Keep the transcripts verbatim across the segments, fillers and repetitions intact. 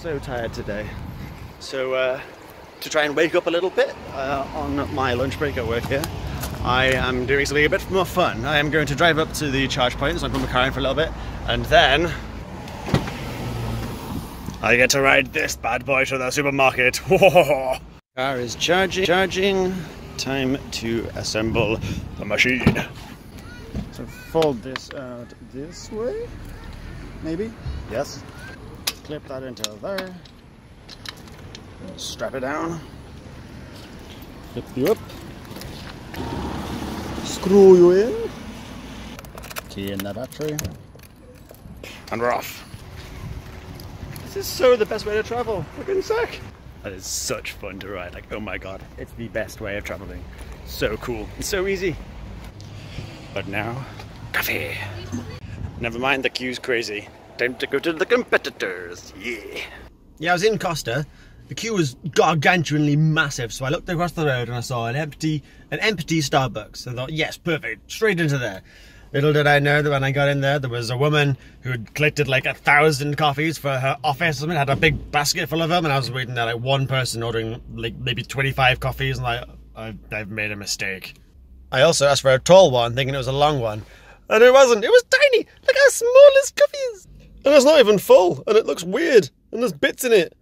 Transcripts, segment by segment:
So tired today. So uh, to try and wake up a little bit uh, on my lunch break at work here, I am doing something a bit more fun. I am going to drive up to the charge point, so I'm going to be carrying for a little bit, and then I get to ride this bad boy to the supermarket. Car is charging, charging. Time to assemble the machine. So fold this out this way, maybe? Yes. Clip that into there. Strap it down. Flip you up. Screw you in. Key in the battery. And we're off. This is so the best way to travel. Fucking sick. That is such fun to ride. Like, oh my god, it's the best way of traveling. So cool. It's so easy. But now, coffee. Never mind, the queue's crazy. Time to go to the competitors. Yeah. Yeah, I was in Costa. The queue was gargantuanly massive, so I looked across the road and I saw an empty, an empty Starbucks. I thought, yes, perfect, straight into there. Little did I know that when I got in there, there was a woman who had collected like a thousand coffees for her office. I mean, had a big basket full of them, and I was waiting there like one person ordering like maybe twenty-five coffees, and like, I, I've made a mistake. I also asked for a tall one, thinking it was a long one, and it wasn't. It was tiny, like how small this coffee is, and it's not even full, and it looks weird, and there's bits in it.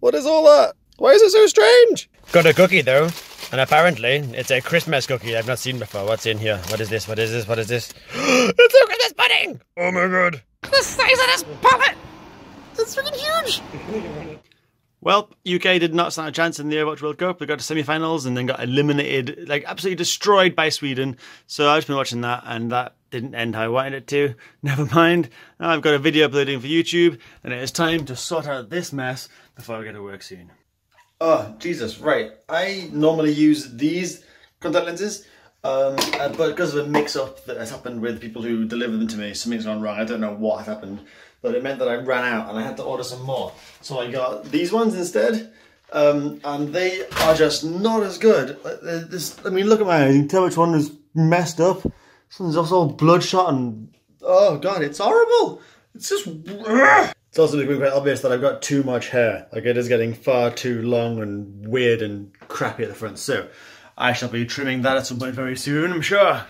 What is all that? Why is it so strange? Got a cookie though. And apparently, it's a Christmas cookie I've not seen before. What's in here? What is this? What is this? What is this? It's a Christmas pudding! Oh my god! The size of this puppet! It's freaking huge! Well, U K did not stand a chance in the Overwatch World Cup. They got to semi-finals and then got eliminated, like absolutely destroyed by Sweden. So I've just been watching that, and that didn't end how I wanted it to. Never mind. Now I've got a video uploading for YouTube, and it is time to sort out this mess before I go to work soon. Oh, Jesus, right. I normally use these contact lenses, um, but because of a mix-up that has happened with people who deliver them to me, something's gone wrong. I don't know what has happened, but it meant that I ran out and I had to order some more. So I got these ones instead, um, and they are just not as good. This, I mean, look at my eyes. You can tell which one is messed up. This one's also all bloodshot and... oh, God, it's horrible. It's just... it's also becoming quite obvious that I've got too much hair. Like, it is getting far too long and weird and crappy at the front. So I shall be trimming that at some point very soon, I'm sure.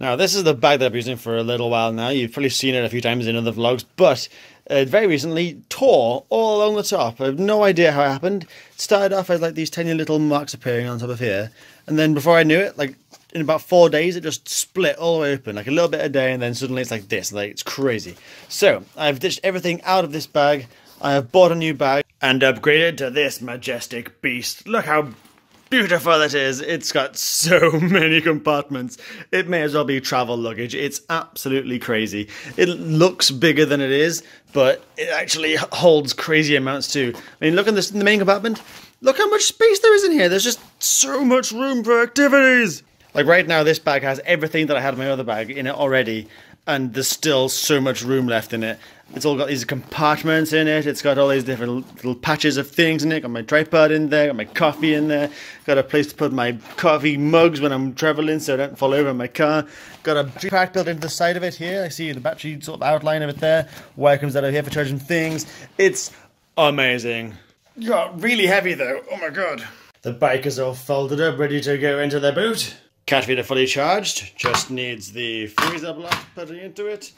Now, this is the bag that I've been using for a little while now. You've probably seen it a few times in other vlogs, but it very recently tore all along the top. I have no idea how it happened. It started off as, like, these tiny little marks appearing on top of here. And then before I knew it, like, in about four days, it just split all the way open, like a little bit a day, and then suddenly it's like this, like it's crazy. So I've ditched everything out of this bag. I have bought a new bag and upgraded to this majestic beast. Look how beautiful it is. It's got so many compartments. It may as well be travel luggage. It's absolutely crazy. It looks bigger than it is, but it actually holds crazy amounts too. I mean, look at this in the main compartment. Look how much space there is in here. There's just so much room for activities. Like right now, this bag has everything that I had in my other bag in it already, and there's still so much room left in it. It's all got these compartments in it, it's got all these different little patches of things in it, got my tripod in there, got my coffee in there, got a place to put my coffee mugs when I'm traveling so I don't fall over in my car, got a pack built into the side of it here, I see the battery sort of outline of it there, wire comes out of here for charging things, it's amazing. Got really heavy though, oh my god. The bike is all folded up, ready to go into the boot. Cat feeder fully charged, just needs the freezer block put into it,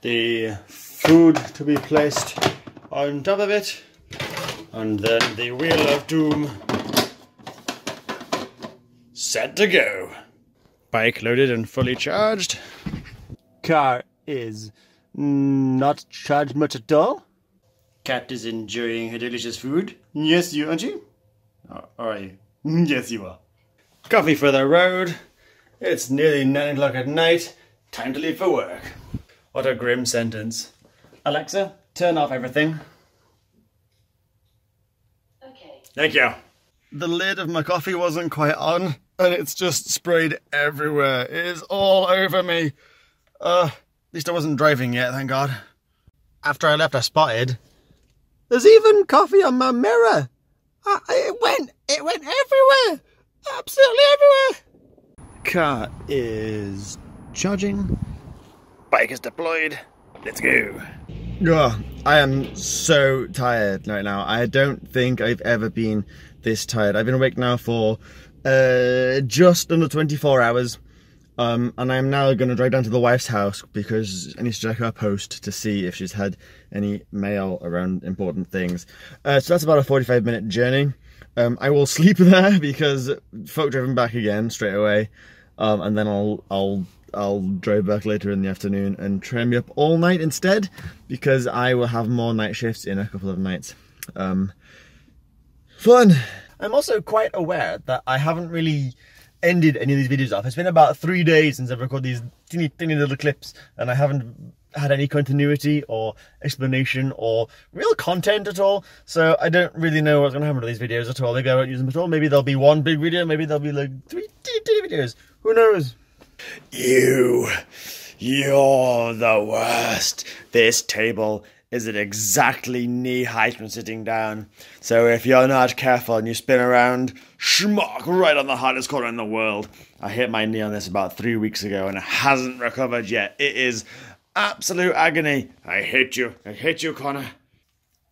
the food to be placed on top of it, and then the wheel of doom set to go. Bike loaded and fully charged. Car is not charged much at all. Cat is enjoying her delicious food. Yes, you aren't you? Or are you? Yes, you are. Coffee for the road. It's nearly nine o'clock at night. Time to leave for work. What a grim sentence. Alexa, turn off everything. Okay. Thank you. The lid of my coffee wasn't quite on, and it's just sprayed everywhere. It is all over me. Uh, at least I wasn't driving yet, thank God. After I left, I spotted there's even coffee on my mirror. I, it went, it went everywhere. Absolutely everywhere! Car is charging. Bike is deployed. Let's go. Ugh, I am so tired right now. I don't think I've ever been this tired. I've been awake now for uh, just under twenty-four hours. Um, and I'm now going to drive down to the wife's house because I need to check her post to see if she's had any mail around important things. Uh, so that's about a forty-five minute journey. Um, I will sleep there because folk driving back again straight away. Um, and then I'll, I'll, I'll drive back later in the afternoon and try me up all night instead, because I will have more night shifts in a couple of nights. Um, fun. I'm also quite aware that I haven't really ended any of these videos off. It's been about three days since I've recorded these teeny, teeny little clips, and I haven't had any continuity or explanation or real content at all. So I don't really know what's going to happen to these videos at all. Maybe I won't use them at all. Maybe there'll be one big video. Maybe there'll be like three teeny, teeny videos. Who knows? You, you're the worst. This table is at exactly knee height from sitting down. So if you're not careful and you spin around, schmuck, right on the hardest corner in the world. I hit my knee on this about three weeks ago and it hasn't recovered yet. It is absolute agony. I hate you. I hate you, Connor.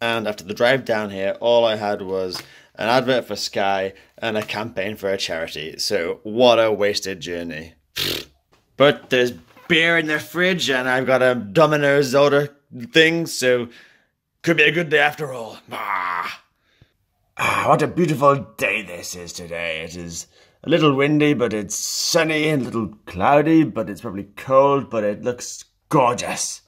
And after the drive down here, all I had was an advert for Sky and a campaign for a charity. So what a wasted journey. But there's beer in the fridge and I've got a Domino's order thing, so could be a good day after all. Ah. ah, what a beautiful day this is today. It is a little windy, but it's sunny, and a little cloudy, but it's probably cold, but it looks gorgeous.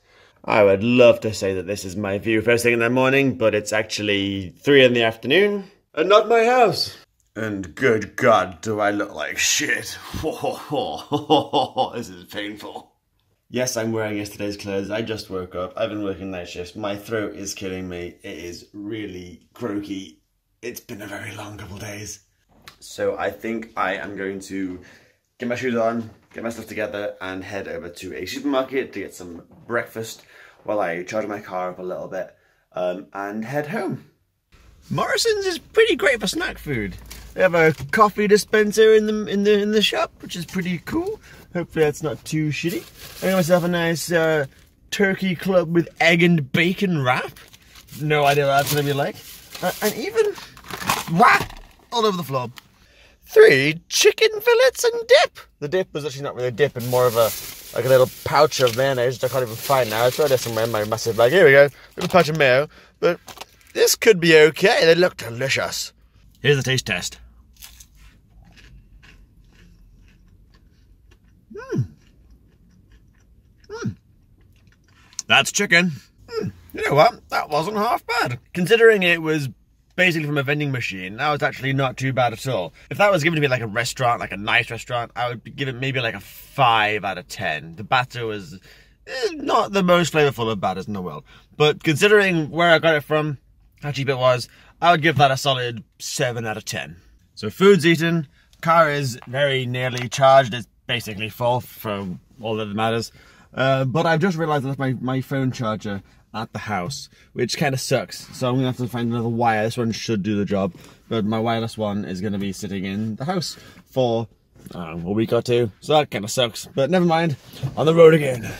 I would love to say that this is my view first thing in the morning, but it's actually three in the afternoon and not my house. And good God, do I look like shit. This is painful. Yes, I'm wearing yesterday's clothes. I just woke up. I've been working night shifts. My throat is killing me. It is really croaky. It's been a very long couple days. So I think I am going to get my shoes on, get my stuff together, and head over to a supermarket to get some breakfast while I charge my car up a little bit, um, and head home. Morrison's is pretty great for snack food. They have a coffee dispenser in the in the in the shop, which is pretty cool. Hopefully that's not too shitty. I got myself a nice uh, turkey club with egg and bacon wrap. No idea what that's gonna be like. Uh, and even whack all over the floor. Three chicken fillets and dip. The dip was actually not really a dip, and more of a like a little pouch of mayonnaise, which I can't even find now. I tried this somewhere in my massive bag. Here we go, little pouch of mayo. But this could be okay. They look delicious. Here's the taste test. Mm. Mm. That's chicken. Mm. You know what? That wasn't half bad. Considering it was basically from a vending machine, that was actually not too bad at all. If that was given to me like a restaurant, like a nice restaurant, I would give it maybe like a five out of ten. The batter was not the most flavorful of batters in the world. But considering where I got it from, how cheap it was, I would give that a solid seven out of ten. So food's eaten, car is very nearly charged. It's basically full for all that matters. Uh, but I've just realized I left my, my phone charger at the house, which kind of sucks. So I'm gonna have to find another wire. This one should do the job, but my wireless one is gonna be sitting in the house for, I don't know, a week or two. So that kind of sucks, but never mind, on the road again.